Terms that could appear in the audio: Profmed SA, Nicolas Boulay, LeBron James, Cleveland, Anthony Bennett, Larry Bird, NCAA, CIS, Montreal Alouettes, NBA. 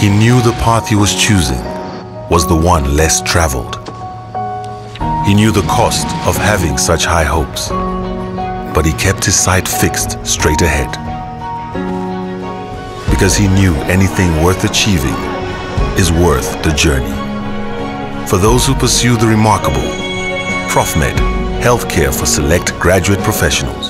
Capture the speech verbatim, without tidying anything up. He knew the path he was choosing was the one less traveled. He knew the cost of having such high hopes, but he kept his sight fixed straight ahead, because he knew anything worth achieving is worth the journey. For those who pursue the remarkable, Profmed, healthcare for select graduate professionals.